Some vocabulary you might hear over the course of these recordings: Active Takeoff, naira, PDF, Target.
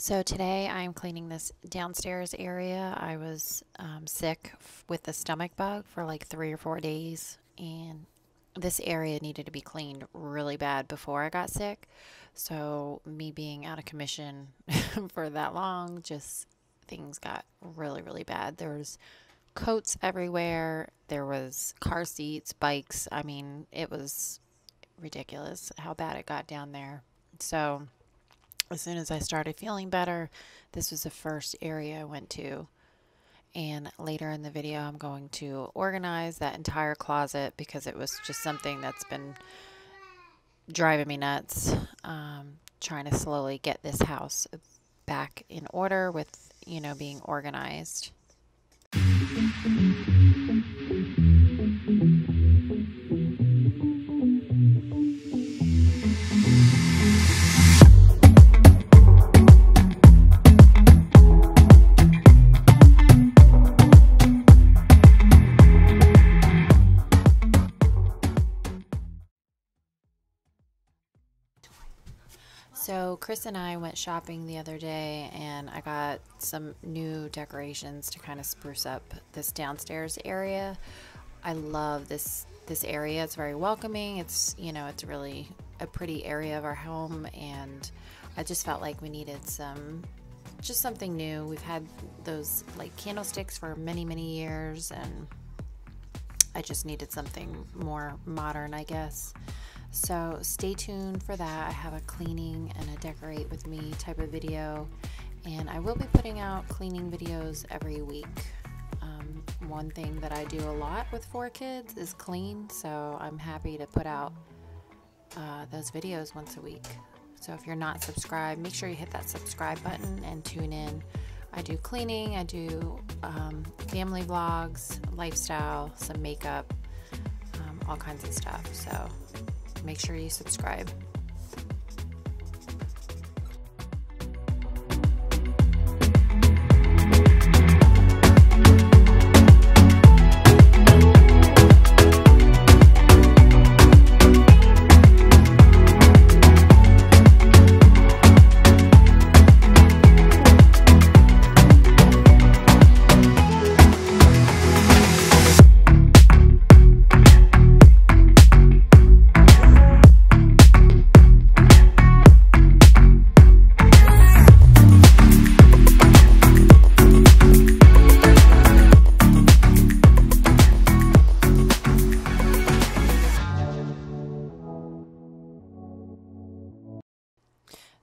So today I'm cleaning this downstairs area. I was sick with the stomach bug for like 3 or 4 days, and this area needed to be cleaned really bad before I got sick. So me being out of commission for that long, just things got really, really bad. There's coats everywhere. There was car seats, bikes. I mean, it was ridiculous how bad it got down there. So as soon as I started feeling better, this was the first area I went to. And later in the video, I'm going to organize that entire closet because it was just something that's been driving me nuts, trying to slowly get this house back in order with, you know, being organized. So Chris and I went shopping the other day, and I got some new decorations to kind of spruce up this downstairs area. I love this area. It's very welcoming. It's, you know, it's really a pretty area of our home, and I just felt like we needed just something new. We've had those like candlesticks for many, many years, and I just needed something more modern, I guess. So stay tuned for that. I have a cleaning and a decorate with me type of video, and I will be putting out cleaning videos every week. One thing that I do a lot with 4 kids is clean, so I'm happy to put out those videos once a week. So if you're not subscribed, make sure you hit that subscribe button and tune in. I do cleaning, I do family vlogs, lifestyle, some makeup, all kinds of stuff. So make sure you subscribe.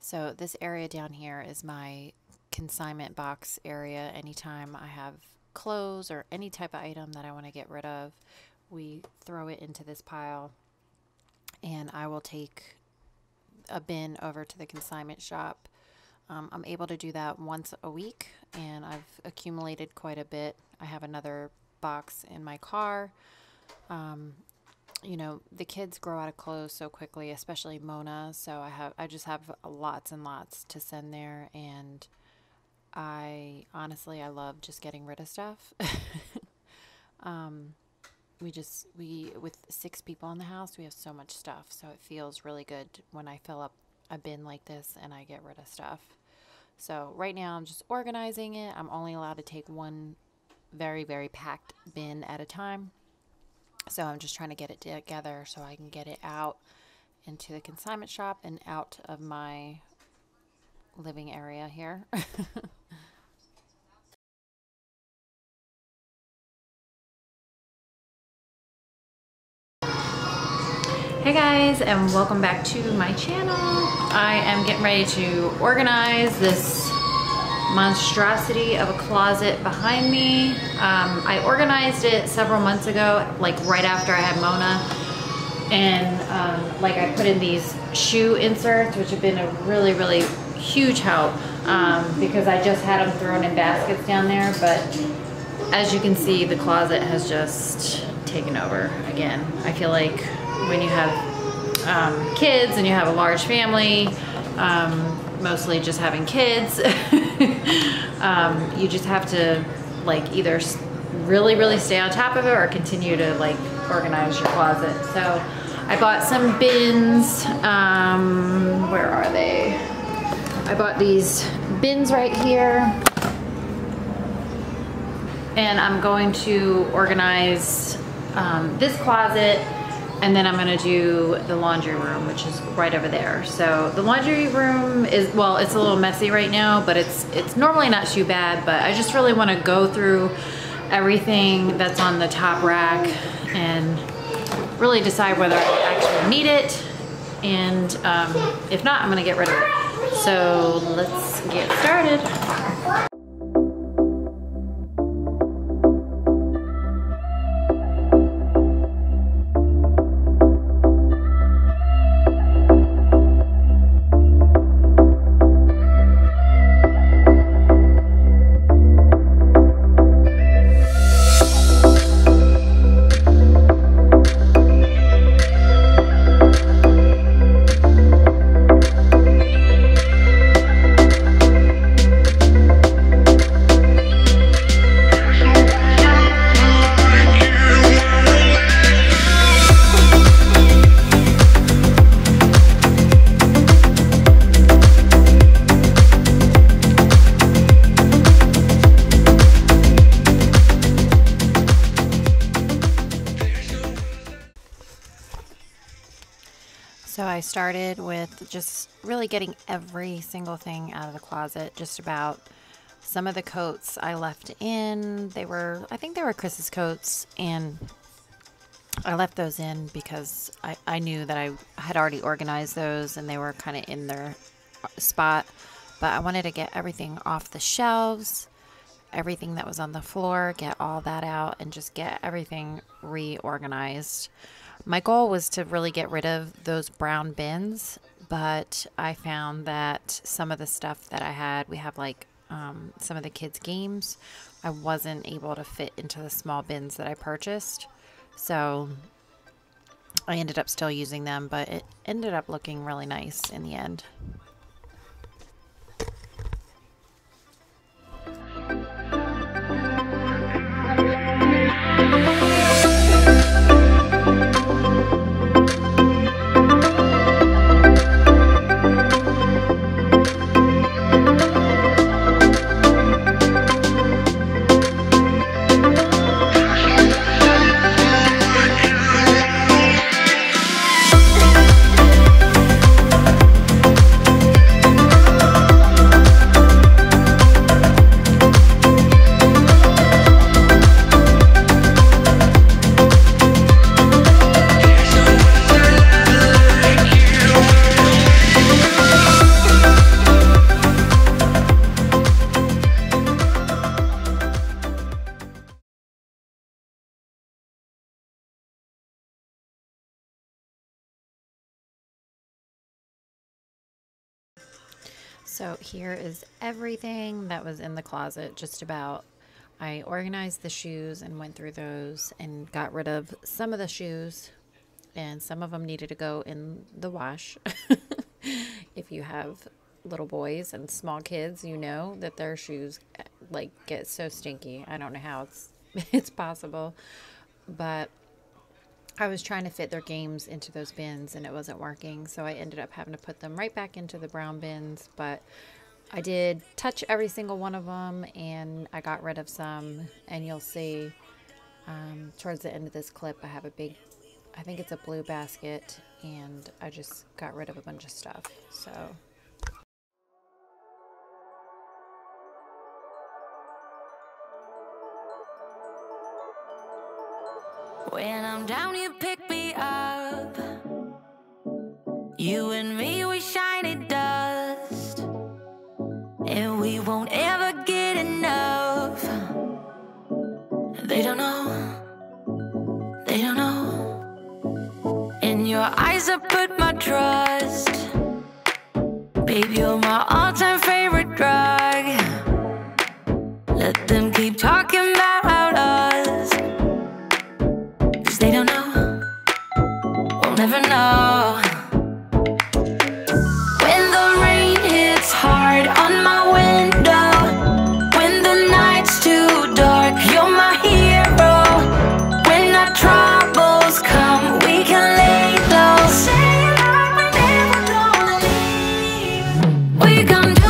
So this area down here is my consignment box area. Anytime I have clothes or any type of item that I want to get rid of, we throw it into this pile, and I will take a bin over to the consignment shop. I'm able to do that once a week, and I've accumulated quite a bit. I have another box in my car. You know, the kids grow out of clothes so quickly, especially Mona, so I just have lots and lots to send there, and I honestly love just getting rid of stuff. With 6 people in the house, we have so much stuff, so it feels really good when I fill up a bin like this and I get rid of stuff. So right now I'm just organizing it. I'm only allowed to take one very, very packed bin at a time. So I'm just trying to get it together so I can get it out into the consignment shop and out of my living area here. Hey guys, and welcome back to my channel. I am getting ready to organize this monstrosity of a closet behind me. I organized it several months ago, like right after I had Mona, and like I put in these shoe inserts, which have been a really, really huge help, because I just had them thrown in baskets down there. But as you can see, the closet has just taken over again. I feel like when you have kids and you have a large family, mostly just having kids, you just have to like either really, really stay on top of it or continue to like organize your closet. So I bought some bins. Where are they? I bought these bins right here, and I'm going to organize this closet, and then I'm gonna do the laundry room, which is right over there. So the laundry room is, well, it's a little messy right now, but it's normally not too bad, but I just really wanna go through everything that's on the top rack and really decide whether I actually need it, and if not, I'm gonna get rid of it. So let's get started. So I started with just really getting every single thing out of the closet, just about. Some of the coats I left in. I think they were Chris's coats, and I left those in because I knew that I had already organized those and they were kind of in their spot, but I wanted to get everything off the shelves, everything that was on the floor, get all that out and just get everything reorganized. My goal was to really get rid of those brown bins, but I found that some of the stuff that I had, we have like some of the kids' games, I wasn't able to fit into the small bins that I purchased. So I ended up still using them, but it ended up looking really nice in the end. So here is everything that was in the closet, just about. I organized the shoes and went through those and got rid of some of the shoes, and some of them needed to go in the wash. If you have little boys and small kids, you know that their shoes like get so stinky. I don't know how it's possible, but I was trying to fit their games into those bins and it wasn't working, so I ended up having to put them right back into the brown bins. But I did touch every single one of them, and I got rid of some, and you'll see towards the end of this clip I have a big, I think it's a blue basket, and I just got rid of a bunch of stuff. So when I'm down, you pick me up. You and me, we shine at dust, and we won't ever get enough. They don't know, they don't know. In your eyes I put my trust. Babe, you're my all-time favorite drug. Let them keep talking about us. They don't know, won't ever know. When the rain hits hard on my window, when the night's too dark, you're my hero. When our troubles come, we can lay low. Say that we're never gonna leave. We come.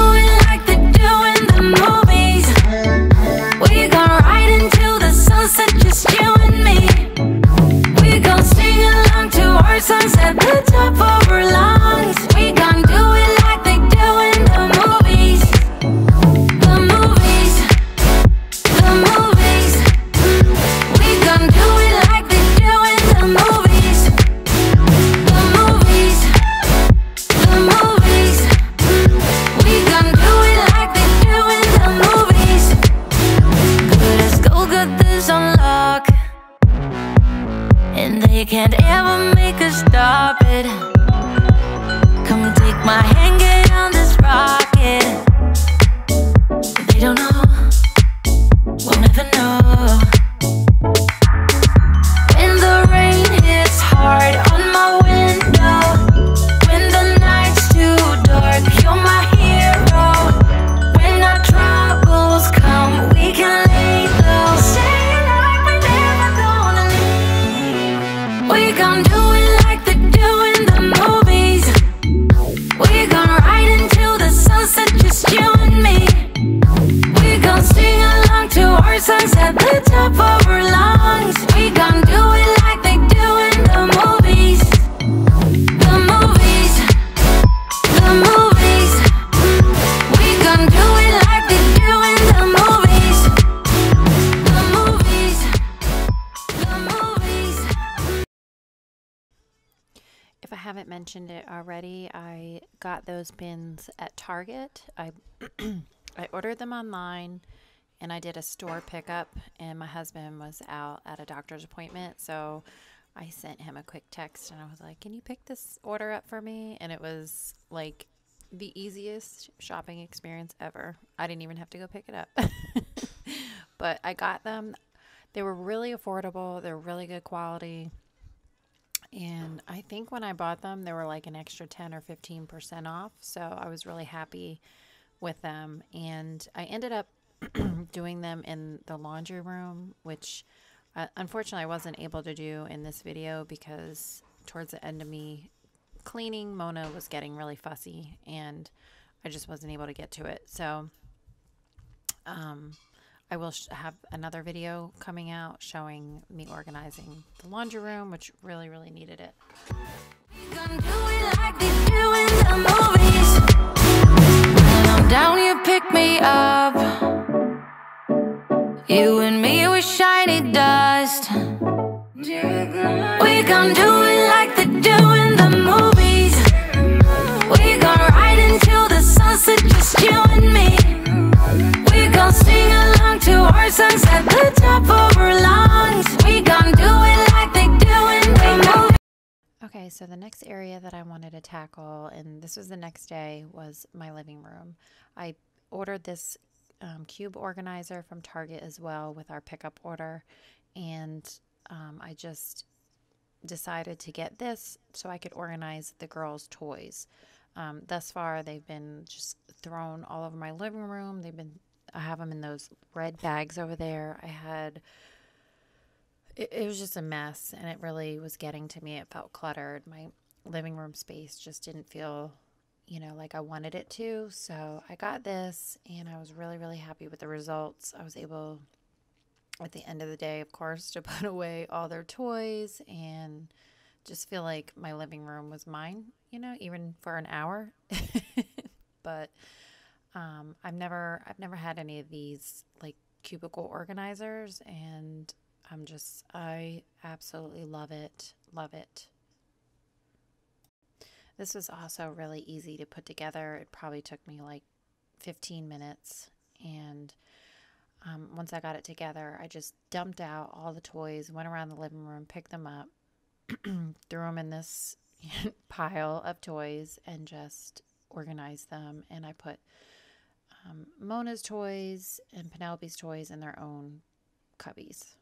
person's at the top of her lungs. We gon' do it like they do in the movies. The movies, the movies. We gon' do it like they do in the movies. The movies, the movies. If I haven't mentioned it already, I got those bins at Target. I ordered them online and I did a store pickup, and my husband was out at a doctor's appointment, so I sent him a quick text and I was like, can you pick this order up for me? And it was like the easiest shopping experience ever. I didn't even have to go pick it up. But I got them. They were really affordable. They're really good quality. And I think when I bought them, they were like an extra 10 or 15% off. So I was really happy with them. And I ended up doing them in the laundry room, which unfortunately I wasn't able to do in this video because towards the end of me cleaning, Mona was getting really fussy and I just wasn't able to get to it. So I will have another video coming out showing me organizing the laundry room, which really, really needed it. We gonna do it like they do in the movies. When I'm down, you pick me up. You and me, we're shiny dust. We gon' do it like they do in the movies. We gon' ride into the sunset, just you and me. We gon' sing along to our songs at the top of our lungs. We gon' do it like they do in the movies. Okay, so the next area that I wanted to tackle, and this was the next day, was my living room. I ordered this cube organizer from Target as well with our pickup order, and I just decided to get this so I could organize the girls' toys. Thus far they've been just thrown all over my living room. I have them in those red bags over there. It was just a mess, and it really was getting to me. It felt cluttered. My living room space just didn't feel, you know, like I wanted it to. So I got this and I was really, really happy with the results. I was able at the end of the day, of course, to put away all their toys and just feel like my living room was mine, you know, even for an hour. But I've never had any of these like cubicle organizers, and I absolutely love it. Love it. This was also really easy to put together. It probably took me like 15 minutes. And once I got it together, I just dumped out all the toys, went around the living room, picked them up, threw them in this pile of toys, and just organized them. And I put Mona's toys and Penelope's toys in their own cubbies.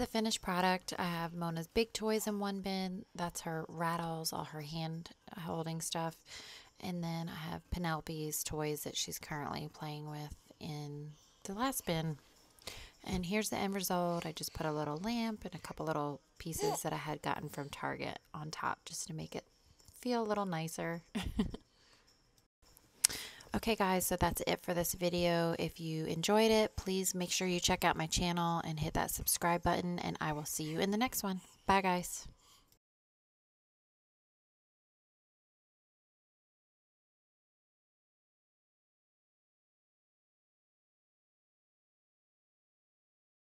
the finished product. I have Mona's big toys in one bin. That's her rattles, all her hand holding stuff. And then I have Penelope's toys that she's currently playing with in the last bin. And here's the end result. I just put a little lamp and a couple little pieces that I had gotten from Target on top just to make it feel a little nicer. Okay guys, so that's it for this video. If you enjoyed it, please make sure you check out my channel and hit that subscribe button, and I will see you in the next one. Bye guys.